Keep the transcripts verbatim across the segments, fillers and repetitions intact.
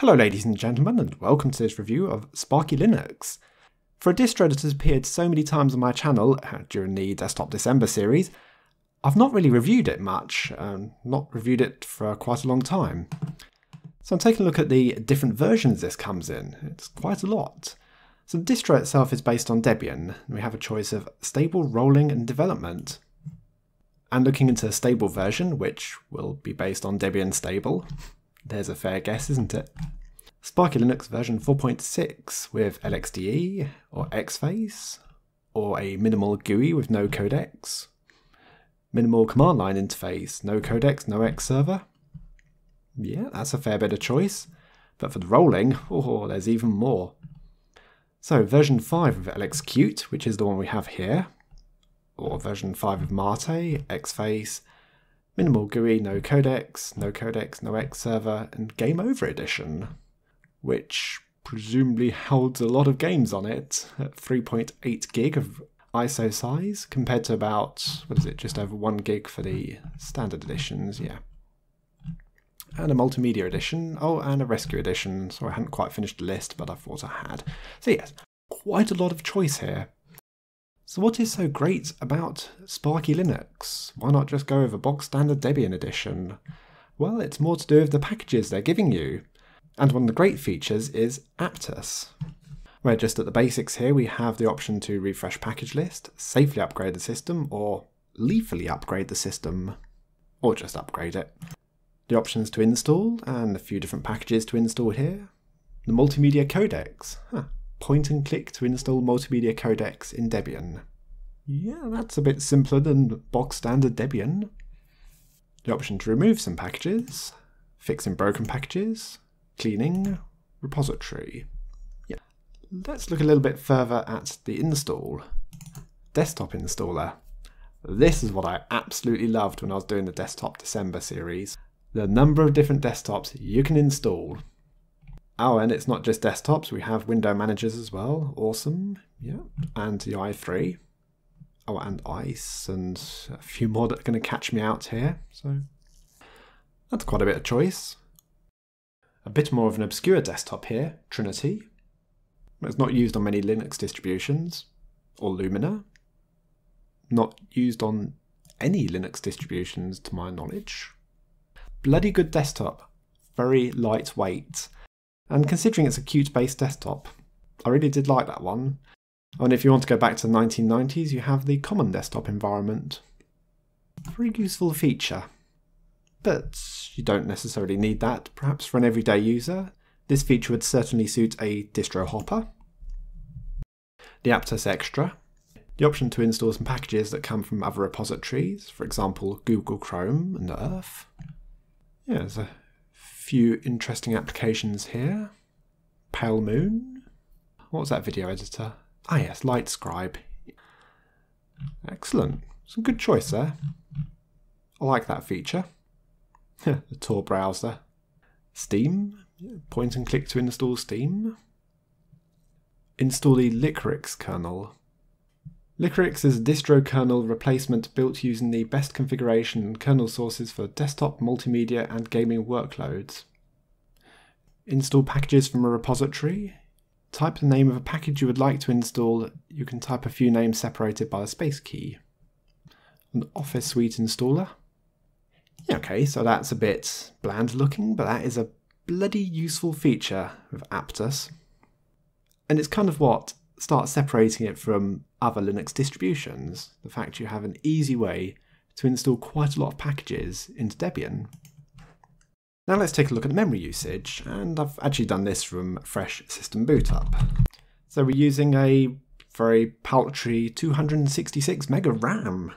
Hello ladies and gentlemen, and welcome to this review of Sparky Linux. For a distro that has appeared so many times on my channel during the Desktop December series, I've not really reviewed it much, um, not reviewed it for quite a long time. So I'm taking a look at the different versions this comes in. It's quite a lot. So the distro itself is based on Debian, and we have a choice of stable, rolling and development. And looking into a stable version, which will be based on Debian stable. There's a fair guess, isn't it? Sparky Linux version four point six with L X D E or XFace, or a minimal G U I with no codecs, minimal command line interface, no codecs, no X server. Yeah, that's a fair bit of choice, but for the rolling, oh, there's even more. So version five of L X Q t, which is the one we have here, or version five of Mate, XFace, minimal G U I, no codecs, no codecs, no X server, and Game Over Edition, which presumably holds a lot of games on it, at three point eight gig of I S O size, compared to about, what is it, just over one gig for the standard editions, yeah. And a multimedia edition, oh, and a rescue edition, so I hadn't quite finished the list, but I thought I had. So yes, quite a lot of choice here. So what is so great about Sparky Linux? Why not just go with a bog standard Debian edition? Well, it's more to do with the packages they're giving you. And one of the great features is Aptus, where just at the basics here we have the option to refresh package list, safely upgrade the system, or lethally upgrade the system, or just upgrade it. The options to install, and a few different packages to install here. The multimedia codecs. Huh. Point and click to install multimedia codecs in Debian. Yeah, that's a bit simpler than bog standard Debian. The option to remove some packages, fixing broken packages, cleaning, repository. Yeah. Let's look a little bit further at the install. Desktop installer. This is what I absolutely loved when I was doing the Desktop December series. The number of different desktops you can install. Oh, and it's not just desktops, we have window managers as well, awesome, yeah, and the i three, oh, and ICE, and a few more that are going to catch me out here, so that's quite a bit of choice. A bit more of an obscure desktop here, Trinity, it's not used on many Linux distributions, or Lumina, not used on any Linux distributions to my knowledge. Bloody good desktop, very lightweight. And considering it's a Qt-based desktop, I really did like that one. And if you want to go back to the nineteen nineties, you have the common desktop environment. Very useful feature. But you don't necessarily need that. Perhaps for an everyday user, this feature would certainly suit a distro hopper. The Aptus Extra. The option to install some packages that come from other repositories, for example, Google Chrome and Earth. Yeah, so few interesting applications here. Pale Moon. What's that video editor? Ah yes, Light Scribe. Excellent. Some good choice there. I like that feature. The Tor browser. Steam. Point and click to install Steam. Install the Liquorix kernel. Liquorix is a distro kernel replacement built using the best configuration and kernel sources for desktop, multimedia and gaming workloads. Install packages from a repository. Type the name of a package you would like to install. You can type a few names separated by a space key. An Office Suite installer. Yeah, okay, so that's a bit bland looking, but that is a bloody useful feature of Aptus. And it's kind of what starts separating it from other Linux distributions, the fact you have an easy way to install quite a lot of packages into Debian. Now let's take a look at the memory usage, and I've actually done this from fresh system boot up. So we're using a very paltry two hundred sixty-six mega RAM.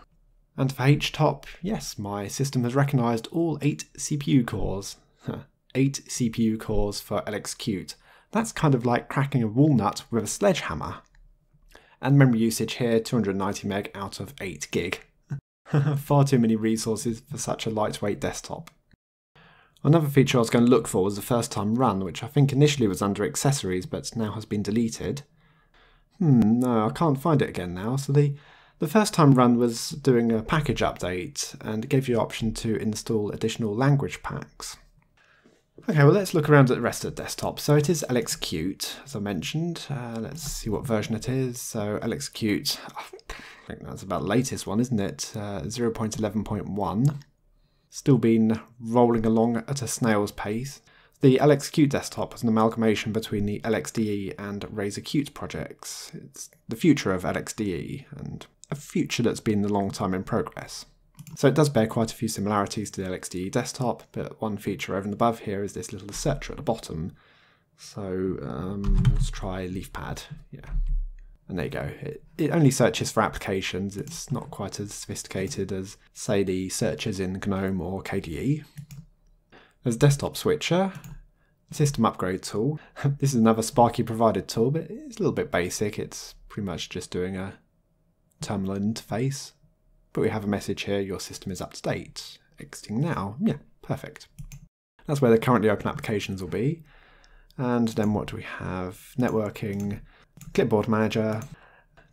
And for H top, yes, my system has recognised all eight C P U cores. eight C P U cores for L X Q t. That's kind of like cracking a walnut with a sledgehammer. And memory usage here, two hundred ninety meg out of eight gig. Far too many resources for such a lightweight desktop. Another feature I was going to look for was the first time run, which I think initially was under accessories, but now has been deleted. Hmm, no, I can't find it again now. So the, the first time run was doing a package update, and it gave you the option to install additional language packs. Okay, well, let's look around at the rest of the desktop. So it is L X Qt, as I mentioned. Uh, let's see what version it is. So L X Qt, I think that's about the latest one, isn't it? Uh, zero point eleven point one. Still been rolling along at a snail's pace. The L X Qt desktop was an amalgamation between the L X D E and RazorQt projects. It's the future of L X D E, and a future that's been a long time in progress. So it does bear quite a few similarities to the L X D E desktop, but one feature over and above here is this little searcher at the bottom. So um, let's try Leafpad, yeah, and there you go. It, it only searches for applications. It's not quite as sophisticated as, say, the searches in GNOME or K D E. There's a desktop switcher, system upgrade tool. This is another Sparky provided tool, but it's a little bit basic. It's pretty much just doing a terminal interface. But we have a message here, your system is up to date. Exiting now, yeah, perfect. That's where the currently open applications will be. And then what do we have? Networking, clipboard manager,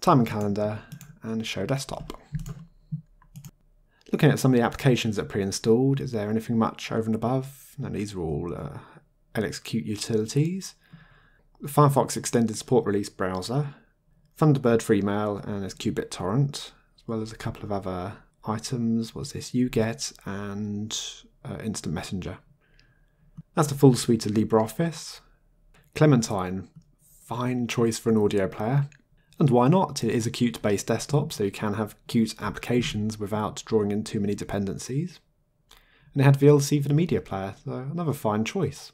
time and calendar, and show desktop. Looking at some of the applications that are pre-installed, is there anything much over and above? No, these are all uh, L X Qt utilities. The Firefox extended support release browser, Thunderbird for email, and there's qBittorrent. Well, as a couple of other items. What's this? UGET and uh, Instant Messenger. That's the full suite of LibreOffice. Clementine, fine choice for an audio player. And why not? It is a Qt based desktop, so you can have Qt applications without drawing in too many dependencies. And it had V L C for the media player, so another fine choice.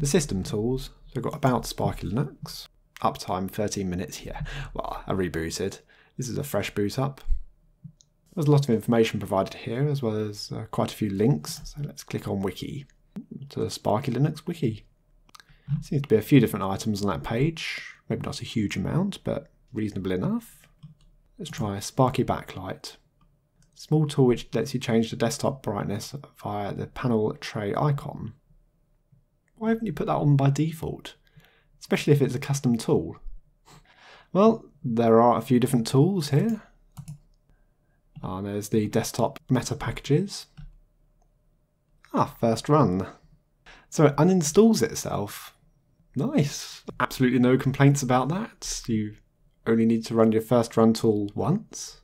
The system tools, so we've got about Sparky Linux. Uptime thirteen minutes, yeah. Well, I rebooted. This is a fresh boot up. There's a lot of information provided here, as well as uh, quite a few links. So let's click on Wiki, to the Sparky Linux Wiki. Seems to be a few different items on that page. Maybe not a huge amount, but reasonable enough. Let's try Sparky Backlight. Small tool which lets you change the desktop brightness via the panel tray icon. Why haven't you put that on by default? Especially if it's a custom tool. Well, there are a few different tools here. Ah, oh, there's the desktop meta packages. Ah, first run. So it uninstalls itself. Nice. Absolutely no complaints about that. You only need to run your first run tool once.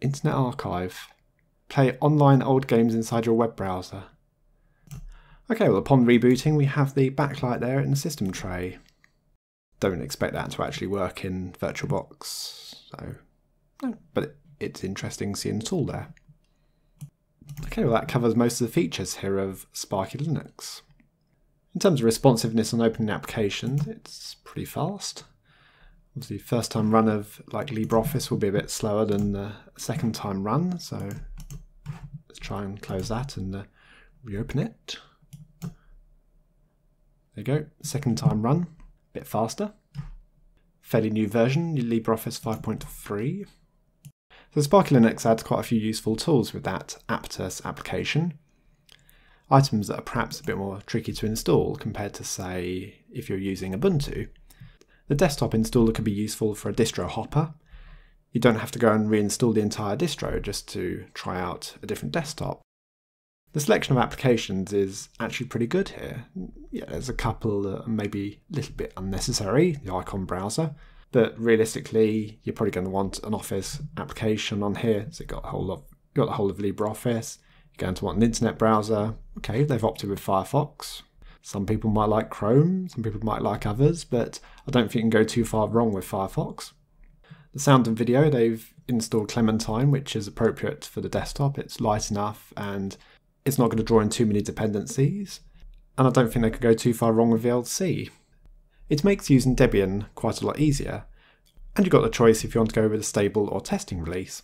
Internet Archive. Play online old games inside your web browser. Okay, well, upon rebooting, we have the backlight there in the system tray. Don't expect that to actually work in VirtualBox, so no, but it, it's interesting seeing it all there. Okay, well, that covers most of the features here of Sparky Linux. In terms of responsiveness on opening applications, it's pretty fast. Obviously, first time run of like LibreOffice will be a bit slower than the second time run, so let's try and close that and uh, reopen it. There you go, second time run. Bit faster. Fairly new version, LibreOffice five point three. So Sparky Linux adds quite a few useful tools with that Aptus application. Items that are perhaps a bit more tricky to install compared to, say, if you're using Ubuntu. The desktop installer can be useful for a distro hopper. You don't have to go and reinstall the entire distro just to try out a different desktop. The selection of applications is actually pretty good here. Yeah, there's a couple that are maybe a little bit unnecessary, the icon browser, but realistically, you're probably going to want an Office application on here, so you've got the whole of, got the whole of LibreOffice. You're going to want an internet browser. Okay, they've opted with Firefox. Some people might like Chrome, some people might like others, but I don't think you can go too far wrong with Firefox. The sound and video, they've installed Clementine, which is appropriate for the desktop. It's light enough and it's not going to draw in too many dependencies, and I don't think they could go too far wrong with V L C. It makes using Debian quite a lot easier, and you've got the choice if you want to go with a stable or testing release.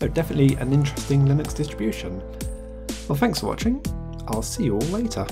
So definitely an interesting Linux distribution. Well, thanks for watching. I'll see you all later.